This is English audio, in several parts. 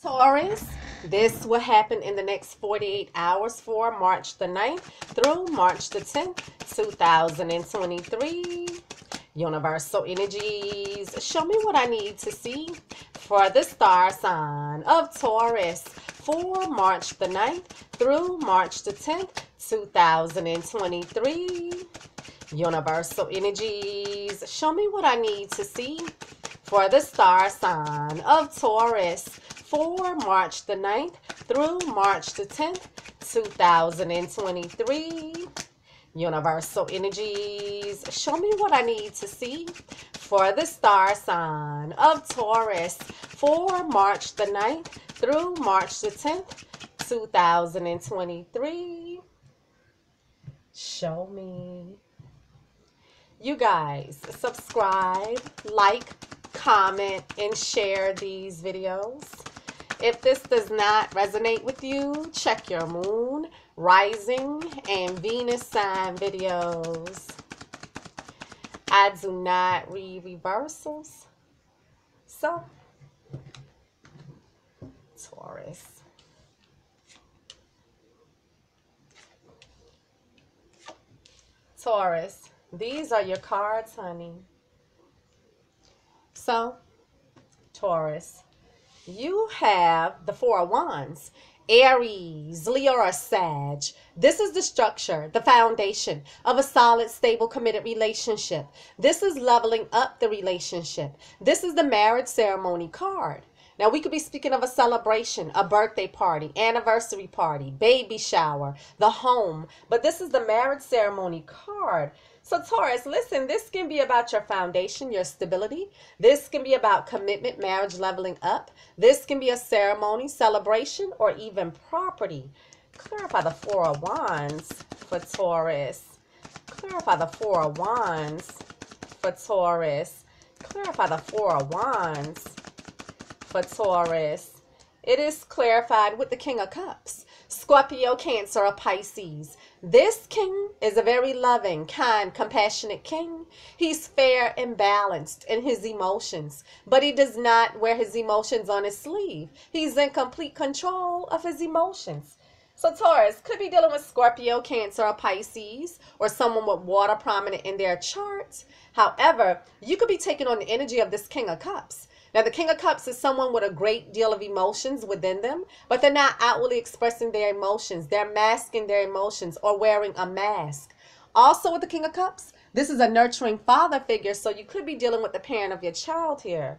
Taurus, this will happen in the next 48 hours for March the 9th through March the 10th, 2023. Universal energies, show me what I need to see for the star sign of Taurus for March the 9th through March the 10th, 2023. Universal energies, show me what I need to see for the star sign of Taurus for March the 9th through March the 10th, 2023. Universal energies, show me what I need to see for the star sign of Taurus for March the 9th through March the 10th, 2023. Show me. You guys, subscribe, like, comment, and share these videos. If this does not resonate with you, check your moon, rising, and Venus sign videos. I do not read reversals. So, Taurus. Taurus, these are your cards, honey. So, Taurus, you have the Four of Wands, Aries, Leo, or Sag. This is the structure, the foundation of a solid, stable, committed relationship. This is leveling up the relationship. This is the marriage ceremony card. Now, we could be speaking of a celebration, a birthday party, anniversary party, baby shower, the home. But this is the marriage ceremony card. So, Taurus, listen, this can be about your foundation, your stability. This can be about commitment, marriage, leveling up. This can be a ceremony, celebration, or even property. Clarify the Four of Wands for Taurus. Clarify the Four of Wands for Taurus. Clarify the Four of Wands for Taurus. It is clarified with the King of Cups, Scorpio, Cancer, or Pisces. This king is a very loving, kind, compassionate king. He's fair and balanced in his emotions, but he does not wear his emotions on his sleeve. He's in complete control of his emotions. So Taurus could be dealing with Scorpio, Cancer, or Pisces, or someone with water prominent in their chart. However, you could be taking on the energy of this King of Cups. Now, the King of Cups is someone with a great deal of emotions within them, but they're not outwardly expressing their emotions. They're masking their emotions or wearing a mask. Also with the King of Cups, this is a nurturing father figure, so you could be dealing with the parent of your child here.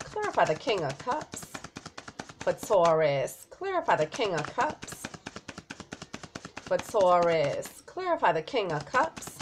Clarify the King of Cups for Taurus. Clarify the King of Cups for Taurus. Clarify the King of Cups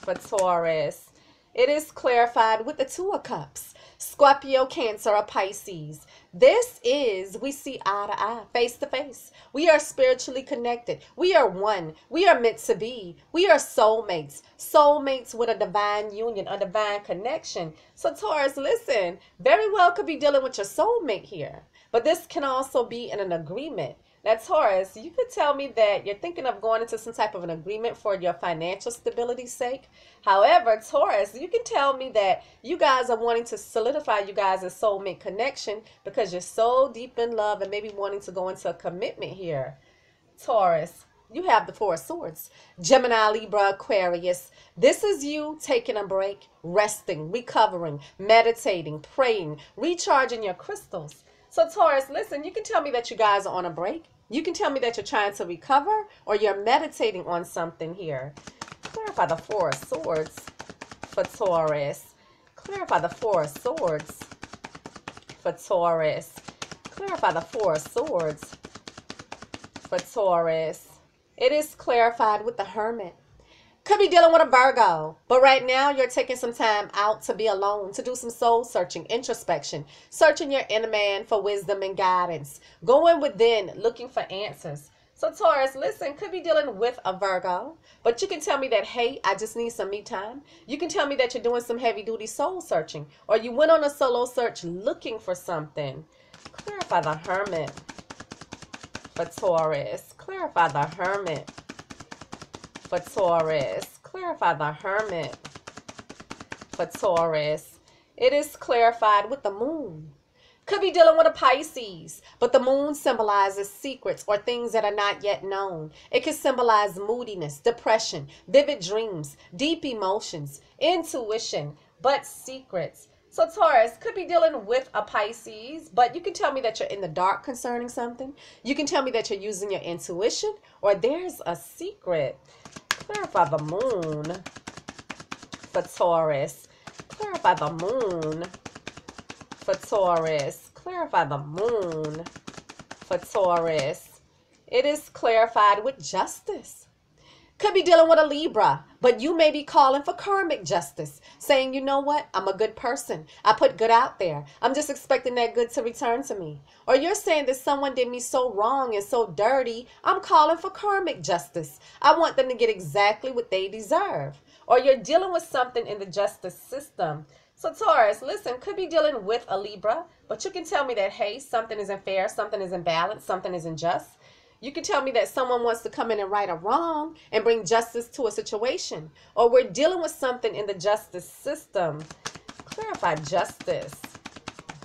for Taurus. It is clarified with the Two of Cups, Scorpio, Cancer, or Pisces. This is, we see eye to eye, face to face. We are spiritually connected. We are one. We are meant to be. We are soulmates. Soulmates with a divine union, a divine connection. So Taurus, listen, very well could be dealing with your soulmate here, but this can also be in an agreement. Now, Taurus, you could tell me that you're thinking of going into some type of an agreement for your financial stability's sake. However, Taurus, you can tell me that you guys are wanting to solidify you guys' soulmate connection because you're so deep in love and maybe wanting to go into a commitment here. Taurus, you have the Four of Swords, Gemini, Libra, Aquarius. This is you taking a break, resting, recovering, meditating, praying, recharging your crystals. So Taurus, listen, you can tell me that you guys are on a break. You can tell me that you're trying to recover or you're meditating on something here. Clarify the Four of Swords for Taurus. Clarify the Four of Swords for Taurus. Clarify the Four of Swords for Taurus. It is clarified with the Hermit. Could be dealing with a Virgo, but right now you're taking some time out to be alone, to do some soul searching, introspection, searching your inner man for wisdom and guidance, going within, looking for answers. So Taurus, listen, could be dealing with a Virgo, but you can tell me that, hey, I just need some me time. You can tell me that you're doing some heavy duty soul searching, or you went on a solo search looking for something. Clarify the Hermit for Taurus. Clarify the Hermit for Taurus. Clarify the Hermit for Taurus. It is clarified with the Moon. Could be dealing with a Pisces, but the moon symbolizes secrets or things that are not yet known. It can symbolize moodiness, depression, vivid dreams, deep emotions, intuition, but secrets. So Taurus could be dealing with a Pisces, but you can tell me that you're in the dark concerning something. You can tell me that you're using your intuition or there's a secret. Clarify the moon for Taurus. Clarify the moon for Taurus. Clarify the moon for Taurus. It is clarified with justice. Could be dealing with a Libra, but you may be calling for karmic justice, saying, you know what, I'm a good person. I put good out there. I'm just expecting that good to return to me. Or you're saying that someone did me so wrong and so dirty, I'm calling for karmic justice. I want them to get exactly what they deserve. Or you're dealing with something in the justice system. So Taurus, listen, could be dealing with a Libra, but you can tell me that, hey, something isn't fair, something isn't balanced, something isn't just. You can tell me that someone wants to come in and right a wrong and bring justice to a situation. Or we're dealing with something in the justice system. Clarify justice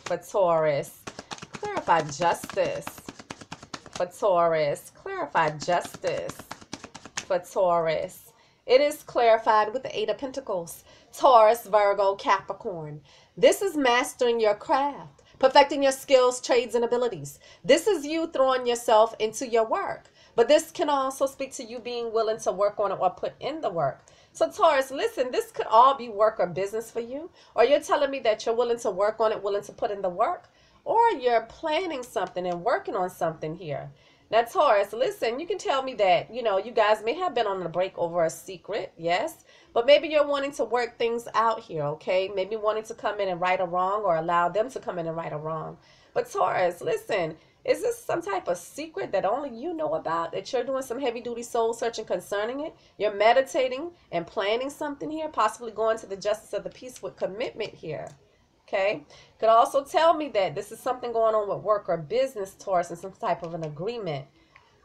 for Taurus. Clarify justice for Taurus. Clarify justice for Taurus. It is clarified with the Eight of Pentacles. Taurus, Virgo, Capricorn. This is mastering your craft. Perfecting your skills, trades, and abilities. This is you throwing yourself into your work. But this can also speak to you being willing to work on it or put in the work. So Taurus, listen, this could all be work or business for you. Or you're telling me that you're willing to work on it, willing to put in the work. Or you're planning something and working on something here. Now Taurus, listen, you can tell me that, you know, you guys may have been on a break over a secret, yes, but maybe you're wanting to work things out here, okay? Maybe wanting to come in and right a wrong or allow them to come in and right a wrong. But Taurus, listen, is this some type of secret that only you know about, that you're doing some heavy-duty soul searching concerning it? You're meditating and planning something here, possibly going to the justice of the peace with commitment here. Okay, could also tell me that this is something going on with work or business, Taurus, and some type of an agreement.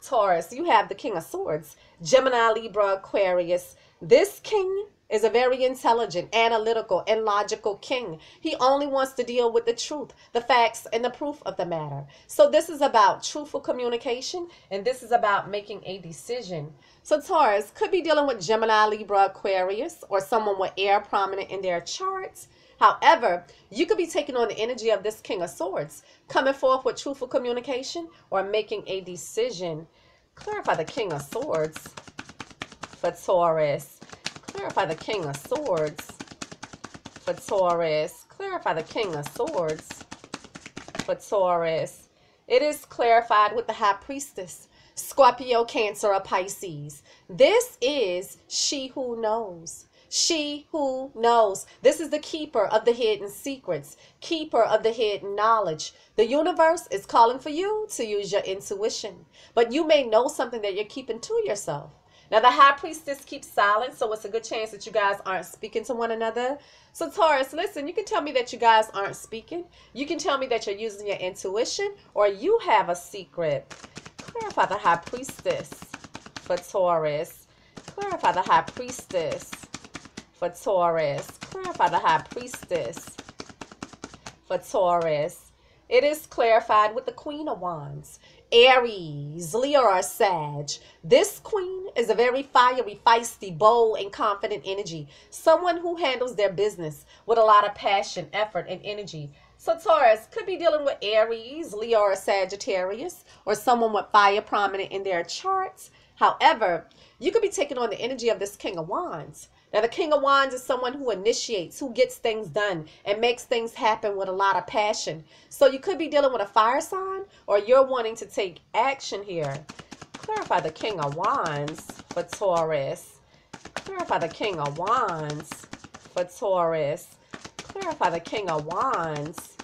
Taurus, you have the King of Swords, Gemini, Libra, Aquarius. This king is a very intelligent, analytical, and logical king. He only wants to deal with the truth, the facts, and the proof of the matter. So this is about truthful communication, and this is about making a decision. So Taurus could be dealing with Gemini, Libra, Aquarius, or someone with air prominent in their charts. However, you could be taking on the energy of this King of Swords, coming forth with truthful communication or making a decision. Clarify the King of Swords for Taurus. Clarify the King of Swords for Taurus. Clarify the King of Swords for Taurus. It is clarified with the High Priestess, Scorpio, Cancer, or Pisces. This is she who knows. She who knows. This is the keeper of the hidden secrets, keeper of the hidden knowledge. The universe is calling for you to use your intuition, but you may know something that you're keeping to yourself. Now, the High Priestess keeps silent, so it's a good chance that you guys aren't speaking to one another. So, Taurus, listen, you can tell me that you guys aren't speaking. You can tell me that you're using your intuition or you have a secret. Clarify the High Priestess for Taurus. Clarify the High Priestess for Taurus. Clarify the High Priestess for Taurus. It is clarified with the Queen of Wands, Aries, Leo, or Sag. This queen is a very fiery, feisty, bold, and confident energy. Someone who handles their business with a lot of passion, effort, and energy. So Taurus could be dealing with Aries, Leo, or Sagittarius, or someone with fire prominent in their charts. However, you could be taking on the energy of this King of Wands. Now, the King of Wands is someone who initiates, who gets things done, and makes things happen with a lot of passion. So you could be dealing with a fire sign, or you're wanting to take action here. Clarify the King of Wands for Taurus. Clarify the King of Wands for Taurus. Clarify the King of Wands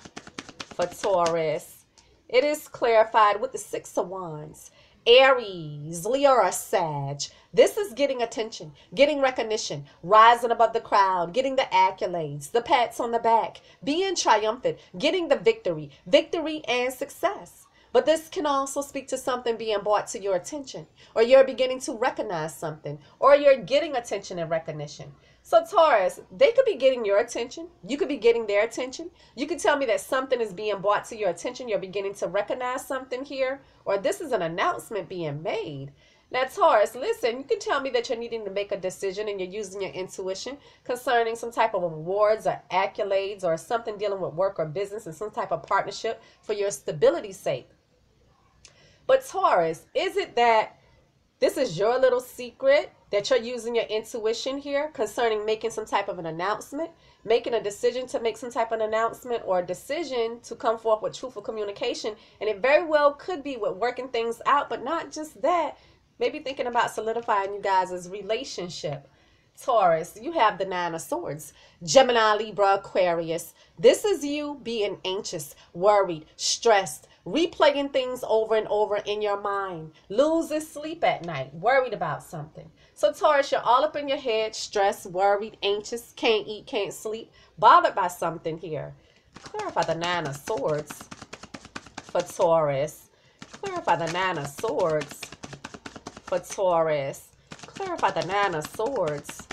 for Taurus. It is clarified with the Six of Wands, Aries, Leo, or Sag. This is getting attention, getting recognition, rising above the crowd, getting the accolades, the pats on the back, being triumphant, getting the victory, victory and success. But this can also speak to something being brought to your attention, or you're beginning to recognize something, or you're getting attention and recognition. So Taurus, they could be getting your attention. You could be getting their attention. You could tell me that something is being brought to your attention. You're beginning to recognize something here, or this is an announcement being made. Now, Taurus, listen, you can tell me that you're needing to make a decision and you're using your intuition concerning some type of awards or accolades or something dealing with work or business and some type of partnership for your stability's sake. But Taurus, is it that this is your little secret that you're using your intuition here concerning making some type of an announcement, making a decision to make some type of an announcement or a decision to come forth with truthful communication? And it very well could be with working things out, but not just that. Maybe thinking about solidifying you guys' relationship. Taurus, you have the 9 of Swords. Gemini, Libra, Aquarius. This is you being anxious, worried, stressed, replaying things over and over in your mind, losing sleep at night, worried about something. So Taurus, you're all up in your head, stressed, worried, anxious, can't eat, can't sleep, bothered by something here. Clarify the 9 of Swords for Taurus. Clarify the 9 of Swords for Taurus. Clarify the 9 of Swords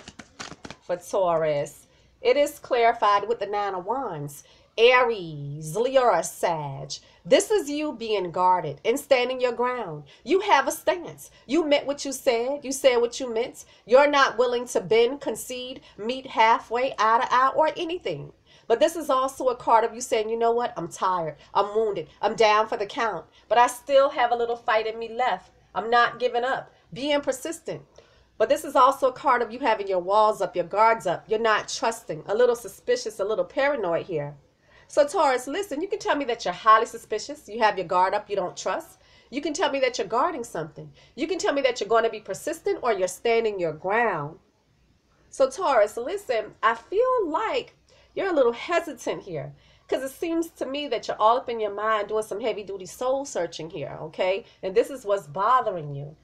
for Taurus. It is clarified with the 9 of Wands. Aries, Leo, Sag. This is you being guarded and standing your ground. You have a stance. You meant what you said. You said what you meant. You're not willing to bend, concede, meet halfway, eye to eye, or anything. But this is also a card of you saying, you know what? I'm tired. I'm wounded. I'm down for the count. But I still have a little fight in me left. I'm not giving up. Being persistent. But this is also a card of you having your walls up, your guards up. You're not trusting, a little suspicious, a little paranoid here. So Taurus, listen, you can tell me that you're highly suspicious. You have your guard up, you don't trust. You can tell me that you're guarding something. You can tell me that you're going to be persistent or you're standing your ground. So Taurus, listen, I feel like you're a little hesitant here. Because it seems to me that you're all up in your mind doing some heavy-duty soul searching here, okay? And this is what's bothering you.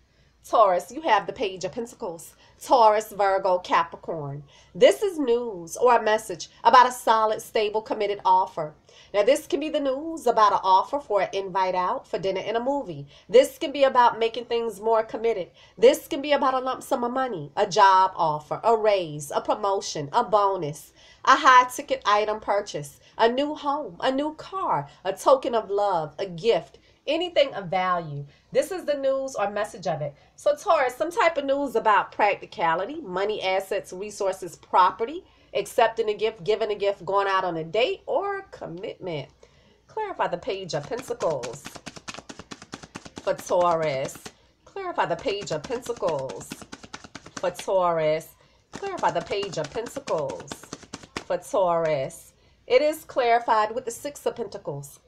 Taurus, you have the Page of Pentacles. Taurus, Virgo, Capricorn. This is news or a message about a solid, stable, committed offer. Now, this can be the news about an offer for an invite out for dinner and a movie. This can be about making things more committed. This can be about a lump sum of money, a job offer, a raise, a promotion, a bonus, a high-ticket item purchase, a new home, a new car, a token of love, a gift. Anything of value. This is the news or message of it. So Taurus, some type of news about practicality, money, assets, resources, property, accepting a gift, giving a gift, going out on a date, or commitment. Clarify the Page of Pentacles for Taurus. Clarify the Page of Pentacles for Taurus. Clarify the Page of Pentacles for Taurus. It is clarified with the 6 of Pentacles.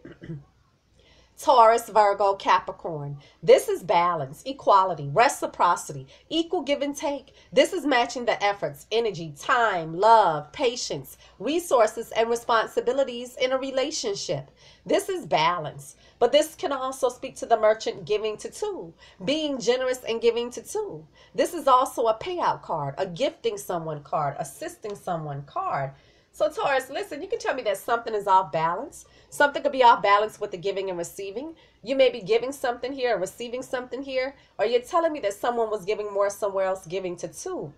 Taurus, Virgo, Capricorn. This is balance, equality, reciprocity, equal give and take. This is matching the efforts, energy, time, love, patience, resources, and responsibilities in a relationship. This is balance, but this can also speak to the Merchant giving to two, being generous and giving to two. This is also a payout card, a gifting someone card, assisting someone card. So Taurus, listen, you can tell me that something is off balance. Something could be off balance with the giving and receiving. You may be giving something here or receiving something here, or you're telling me that someone was giving more somewhere else, giving to two.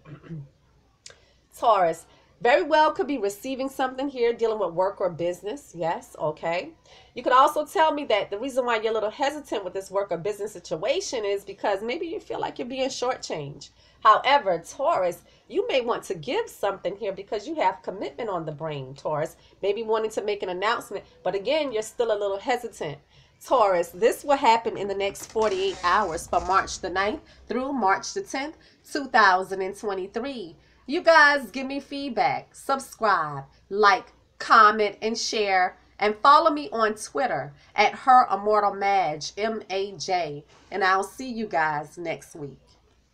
Taurus, very well could be receiving something here, dealing with work or business. Yes, okay. You could also tell me that the reason why you're a little hesitant with this work or business situation is because maybe you feel like you're being shortchanged. However, Taurus, you may want to give something here because you have commitment on the brain, Taurus. Maybe wanting to make an announcement, but again, you're still a little hesitant. Taurus, this will happen in the next 48 hours from March the 9th through March the 10th, 2023. You guys give me feedback, subscribe, like, comment, and share, and follow me on Twitter at Her Immortal Maj, M-A-J, and I'll see you guys next week.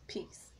Peace.